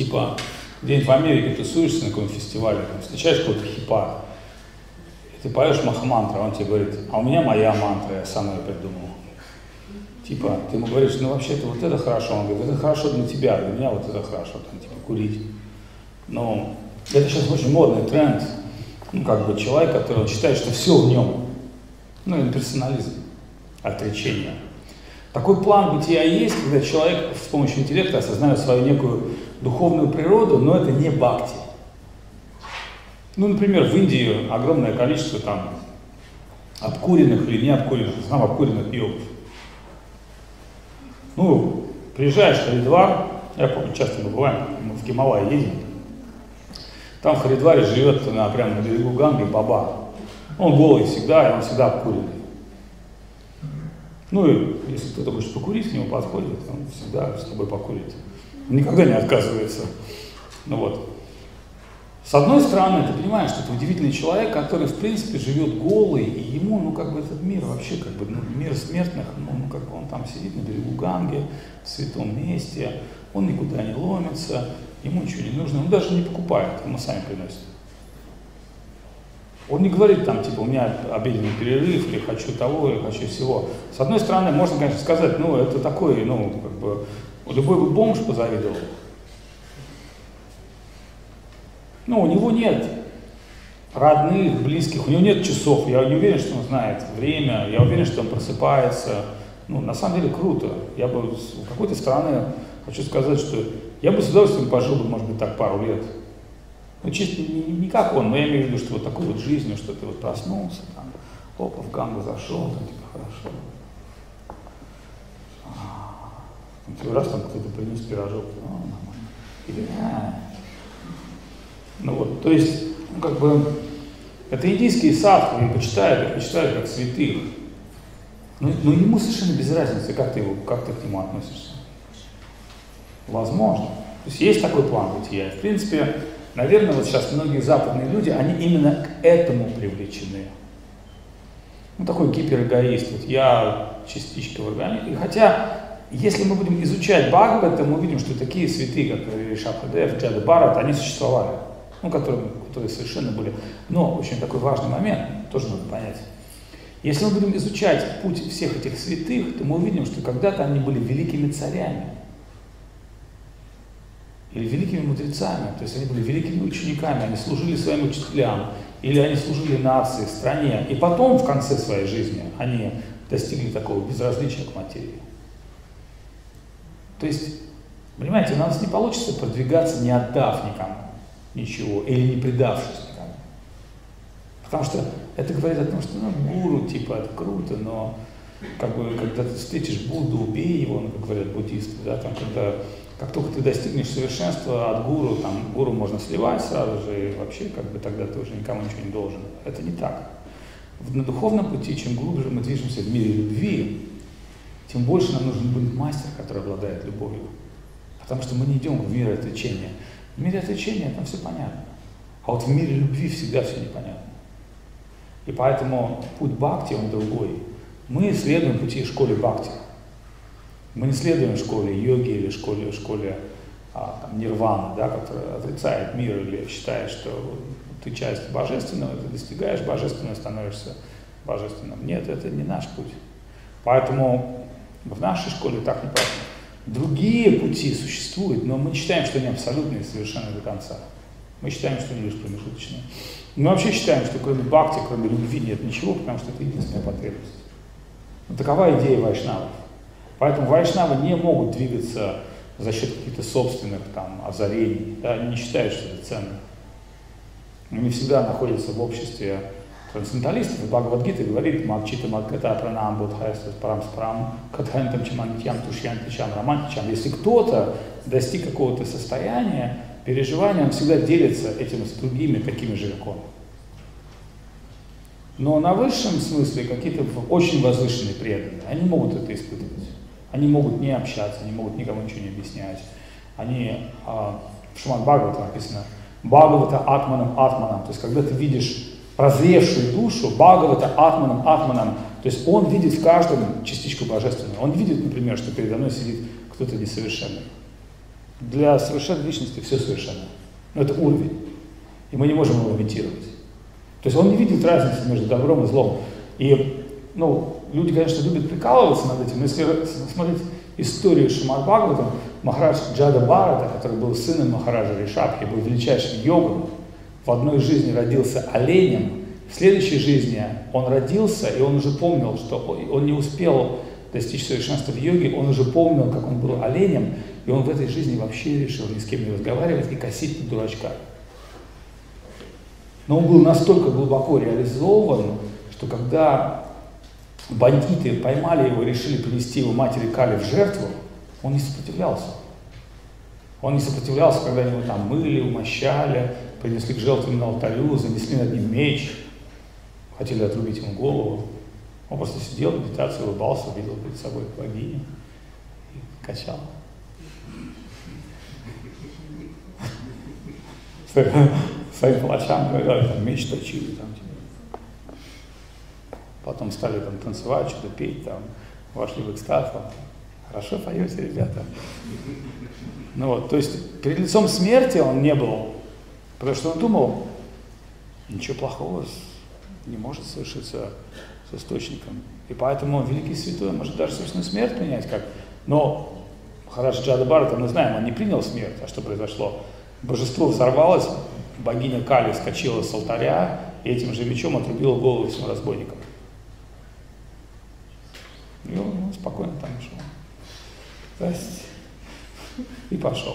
Типа где-нибудь в Америке тусуешься на каком-нибудь фестивале, там, встречаешь какого-то хипа, и ты поешь мах-мантру, он тебе говорит, а у меня моя мантра, я сам ее придумал. Типа, ты ему говоришь, ну вообще-то вот это хорошо, он говорит, это хорошо для тебя, для меня вот это хорошо, там, типа курить. Но это сейчас очень модный тренд, ну как бы человек, который считает, что все в нем, ну имперсонализм, отречение. Такой план бытия есть, когда человек с помощью интеллекта осознает свою некую духовную природу, но это не бхакти. Ну, например, в Индии огромное количество там обкуренных или не обкуренных, в основном обкуренных йогов. Ну, приезжаешь в Харидвар, я помню, часто мы бываем, мы в Гималай едем, там в Харидваре живет прямо на берегу Ганги баба. Он голый всегда, и он всегда обкуренный. Ну и если кто-то хочет покурить, к нему подходит, он всегда с тобой покурит. Никогда не отказывается. Ну вот. С одной стороны, ты понимаешь, что это удивительный человек, который в принципе живет голый, и ему, ну как бы этот мир вообще, как бы, ну, мир смертных, ну как бы он там сидит на берегу Ганги, в святом месте, он никуда не ломится, ему ничего не нужно, он даже не покупает, ему сами приносят. Он не говорит там, типа, у меня обеденный перерыв, или хочу того, или хочу всего. С одной стороны, можно, конечно, сказать, ну, это такой, ну, как бы, любой бы бомж позавидовал. Ну, у него нет родных, близких, у него нет часов, я не уверен, что он знает время, я уверен, что он просыпается. Ну, на самом деле, круто. Я бы, с какой-то стороны, хочу сказать, что я бы с удовольствием пожил бы, может быть, так пару лет. Ну, чисто не как он, но я имею в виду, что вот такой вот жизнью, что ты вот проснулся, там, опа, в Гангу зашел, там, типа, хорошо. Там, тебе раз там кто-то принес пирожок, ну, нормально. Или, ну, вот, то есть, ну, как бы, это индийские садху, их почитают как святых. Но ему совершенно без разницы, как ты к нему относишься. Возможно. То есть, есть такой план бытия, в принципе, наверное, вот сейчас многие западные люди, они именно к этому привлечены. Ну, такой гиперэгоист. Вот я частичка в органе. И хотя, если мы будем изучать Бхагавата, мы увидим, что такие святые, как Ришабхадев, Джада Бхарата, они существовали. Ну, которые совершенно были. Но очень такой важный момент, тоже надо понять. Если мы будем изучать путь всех этих святых, то мы увидим, что когда-то они были великими царями. Или великими мудрецами, то есть они были великими учениками, они служили своим учителям, или они служили нации, стране. И потом, в конце своей жизни, они достигли такого безразличия к материи. То есть, понимаете, у нас не получится продвигаться, не отдав никому ничего, или не предавшись никому. Потому что это говорит о том, что, ну, гуру, типа, это круто, но, как бы, когда ты встретишь Будду, убей его, ну, как говорят буддисты, да, там, когда... Как только ты достигнешь совершенства от гуру, там гуру можно сливать сразу же, и вообще как бы тогда ты уже никому ничего не должен. Это не так. На духовном пути, чем глубже мы движемся в мире любви, тем больше нам нужен будет мастер, который обладает любовью. Потому что мы не идем в мир отречения. В мире отречения там все понятно. А вот в мире любви всегда все непонятно. И поэтому путь бхакти, он другой. Мы следуем пути школе бхакти. Мы не следуем школе йоги или школе нирваны, да, которая отрицает мир или считает, что ты часть божественного, ты достигаешь божественного, становишься божественным. Нет, это не наш путь. Поэтому в нашей школе так не просто. Другие пути существуют, но мы считаем, что они абсолютные совершенно до конца. Мы считаем, что они лишь промежуточные. Мы вообще считаем, что кроме бхакти, кроме любви нет ничего, потому что это единственная потребность. Но такова идея вайшнавов. Поэтому вайшнавы не могут двигаться за счет каких-то собственных там озарений, да, они не считают, что это ценно. Они всегда находятся в обществе трансценденталистов, и Бхагавадгита говорит «Макчита Макката Пранам Будхайсас Парам Спарам Катхантам Чамантьям Тушьям Тичам Романтичам». Если кто-то достиг какого-то состояния, переживания, он всегда делится этим с другими, такими же, как он. Но на высшем смысле какие-то очень возвышенные преданные, они могут это испытывать. Они могут не общаться, они могут никому ничего не объяснять. Они, в Шримад-Бхагаватам написано, Бхагавата Атманам Атманам. То есть, когда ты видишь прозревшую душу, Бхагавата Атманам Атманам, то есть он видит в каждом частичку божественную. Он видит, например, что передо мной сидит кто-то несовершенный. Для совершенной личности все совершенно. Но это уровень. И мы не можем его имитировать. То есть он не видит разницы между добром и злом. И, ну, люди, конечно, любят прикалываться над этим, но если смотреть историю Шимар Бхагаватам, Махарадж Джада Бхарата, который был сыном Махараджа Ришатхи, был величайшим йогом, в одной жизни родился оленем, в следующей жизни он родился, и он уже помнил, что он не успел достичь совершенства в йоге, он уже помнил, как он был оленем, и он в этой жизни вообще решил ни с кем не разговаривать и косить на дурачка. Но он был настолько глубоко реализован, что когда бандиты поймали его и решили принести его матери Кали в жертву, он не сопротивлялся. Он не сопротивлялся, когда его там мыли, умощали, принесли к жертвенному алтарю, занесли над ним меч, хотели отрубить ему голову. Он просто сидел, медитацию, улыбался, видел перед собой богиню и качал. Своим палачам говорили, там меч точили. Потом стали там танцевать, что-то петь, там, вошли в экстаз. Хорошо поете, ребята. Ну вот, то есть перед лицом смерти он не был, потому что он думал, ничего плохого не может совершиться с источником. И поэтому он великий святой, может даже собственную смерть принять как. Но Махарадж Джада Бхарата, мы знаем, он не принял смерть, а что произошло? Божество взорвалось, богиня Кали вскочила с алтаря и этим же мечом отрубила голову всем разбойникам. И он спокойно там шел. Здрасте. И пошел.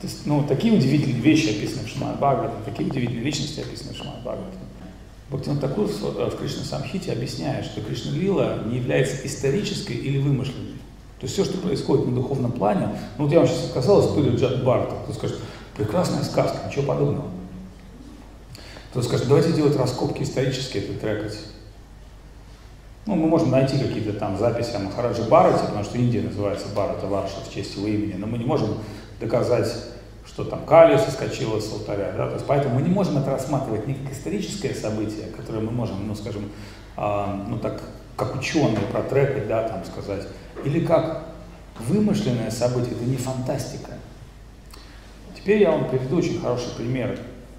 То есть, ну, такие удивительные вещи описаны в Шримад-Бхагаватам, такие удивительные личности описаны в Шримад-Бхагаватам. Бхактинатха в Кришна Самхите объясняет, что Кришна-Лила не является исторической или вымышленной. То есть все, что происходит на духовном плане, ну вот я вам сейчас сказал историю Джада Бхарата, кто скажет, прекрасная сказка, ничего подобного. Кто скажет, давайте делать раскопки исторические, это трекать. Ну, мы можем найти какие-то там записи о Махараджа Бхарате, потому что Индия называется Бхарата Варша в честь его имени, но мы не можем доказать, что там Кали соскочила с алтаря, да? То есть, поэтому мы не можем это рассматривать не как историческое событие, которое мы можем, ну, скажем, ну, так, как ученые протрекать, да, там, сказать, или как вымышленное событие, это не фантастика. Теперь я вам приведу очень хороший пример,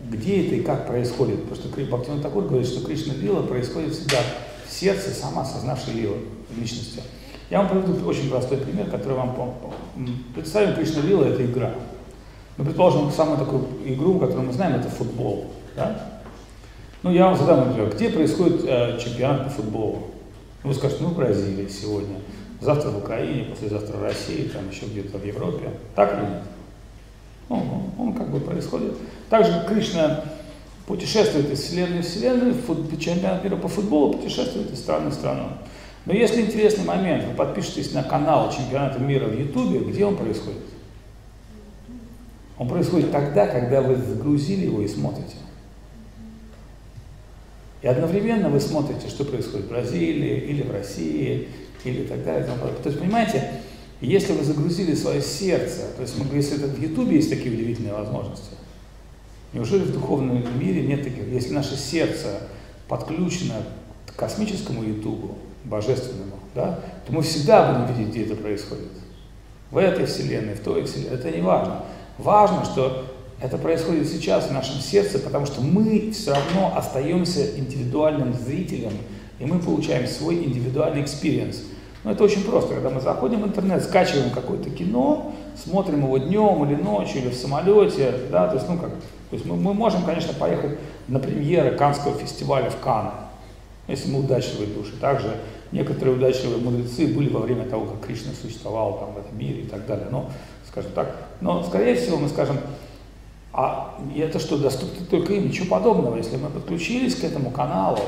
где это и как происходит, потому что Бхактинатха говорит, что Кришна-лила происходит всегда в сердце самоосознавшей лилы, в личности. Я вам приведу очень простой пример, который вам помню. Представим, Кришна-лила – это игра. Мы предположим, самую такую игру, которую мы знаем, это футбол. Да? Ну, я вам задам вопрос, где происходит чемпионат по футболу? Вы скажете, ну, в Бразилии сегодня, завтра в Украине, послезавтра в России, там еще где-то в Европе. Так или нет? Ну, он как бы происходит. Также Кришна путешествует из вселенной в вселенную, чемпионат мира по футболу путешествует из страны в страну. Но если интересный момент, вы подпишитесь на канал чемпионата мира в Ютубе, где он происходит? Он происходит тогда, когда вы загрузили его и смотрите. И одновременно вы смотрите, что происходит в Бразилии, или в России, или так далее. То есть, понимаете, если вы загрузили свое сердце, то есть, если это в Ютубе есть такие удивительные возможности, неужели в духовном мире нет таких? Если наше сердце подключено к космическому Ютубу, божественному, да, то мы всегда будем видеть, где это происходит. В этой вселенной, в той вселенной, это не важно. Важно, что это происходит сейчас в нашем сердце, потому что мы все равно остаемся индивидуальным зрителем, и мы получаем свой индивидуальный экспириенс. Но это очень просто, когда мы заходим в интернет, скачиваем какое-то кино, смотрим его днем или ночью, или в самолете, да, то есть, ну, как, то есть мы можем, конечно, поехать на премьеры Каннского фестиваля в Каннах, если мы удачливые души. Также некоторые удачливые мудрецы были во время того, как Кришна существовал там, в этом мире и так далее. Но, скажем так, но, скорее всего, мы скажем, а это что, доступно только им? Ничего подобного. Если мы подключились к этому каналу,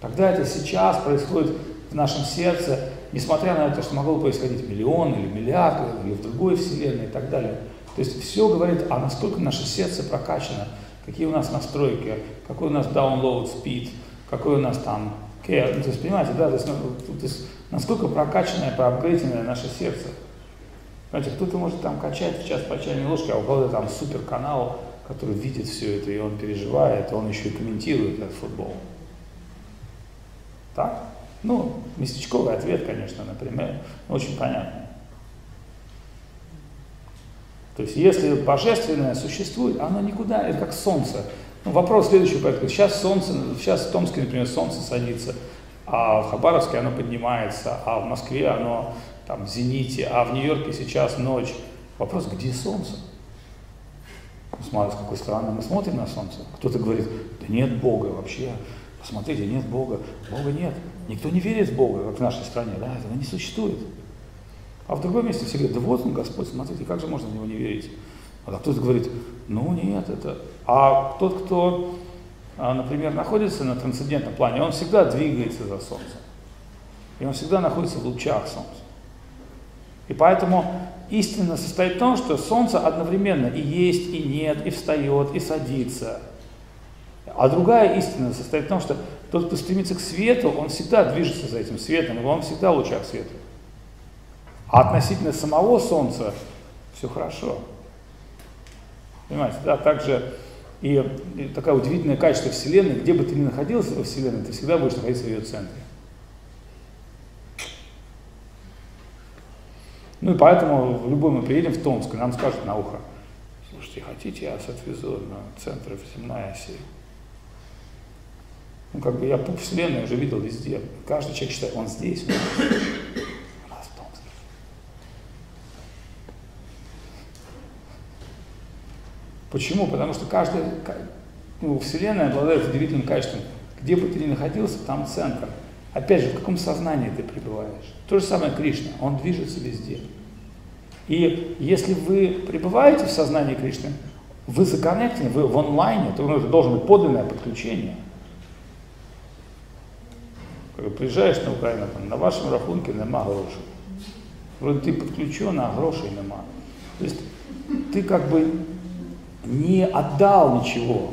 тогда это сейчас происходит в нашем сердце, несмотря на то, что могло происходить миллион или миллиард, или в другой вселенной и так далее. То есть все говорит, а насколько наше сердце прокачано, какие у нас настройки, какой у нас download speed, какой у нас там care, ну, то есть, понимаете, да, то есть, насколько прокачанное, проапгрейденное наше сердце. Понимаете, кто-то может там качать в час по чайной ложке, а у кого-то там суперканал, который видит все это, и он переживает, и он еще и комментирует этот футбол. Так? Ну, местечковый ответ, конечно, например, очень понятный. То есть если божественное существует, оно никуда, это как солнце. Ну, вопрос следующий порядка. Сейчас в Томске, например, солнце садится, а в Хабаровске оно поднимается, а в Москве оно там в зените, а в Нью-Йорке сейчас ночь. Вопрос, где солнце? Смотрите, с какой стороны мы смотрим на солнце. Кто-то говорит, да нет Бога вообще. Посмотрите, нет Бога. Бога нет. Никто не верит в Бога, как в нашей стране. Да? Этого не существует. А в другом месте все говорят, да вот он, Господь, смотрите, как же можно в него не верить? А кто-то говорит, ну нет, это... А тот, кто, например, находится на трансцендентном плане, он всегда двигается за солнцем. И он всегда находится в лучах солнца. И поэтому истина состоит в том, что солнце одновременно и есть, и нет, и встает, и садится. А другая истина состоит в том, что тот, кто стремится к свету, он всегда движется за этим светом, и он всегда в лучах света. А относительно самого солнца все хорошо. Понимаете, да, также и такое удивительное качество Вселенной, где бы ты ни находился во Вселенной, ты всегда будешь находиться в ее центре. Ну и поэтому в любой мы приедем в Томск, и нам скажут на ухо, слушайте, хотите, я вас отвезу на центр земной оси. Ну как бы я пуп Вселенной уже видел везде. Каждый человек считает, он здесь, у нас в Томске. Почему? Потому что каждая, ну, Вселенная обладает удивительным качеством. Где бы ты ни находился, там центр. Опять же, в каком сознании ты пребываешь? То же самое Кришна, он движется везде. И если вы пребываете в сознании Кришны, вы законнектены, вы в онлайне, то это должно быть подлинное подключение. Когда приезжаешь на Украину, там, на вашем рахунке нема грошей. Вроде ты подключен, а грошей нема. То есть ты как бы не отдал ничего.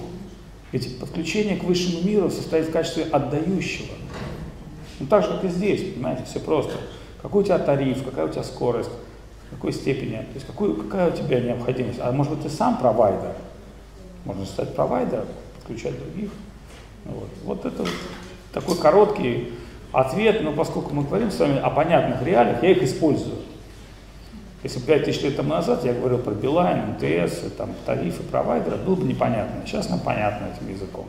Ведь подключение к высшему миру состоит в качестве отдающего. Ну, так же, как и здесь, понимаете, все просто. Какой у тебя тариф, какая у тебя скорость, в какой степени, то есть какая у тебя необходимость. А может быть, ты сам провайдер. Можно стать провайдером, подключать других. Вот это вот такой короткий ответ, но поскольку мы говорим с вами о понятных реалиях, я их использую. Если бы 5000 лет тому назад я говорил про Билайн, МТС, там, тарифы провайдера, было бы непонятно. Сейчас нам понятно этим языком.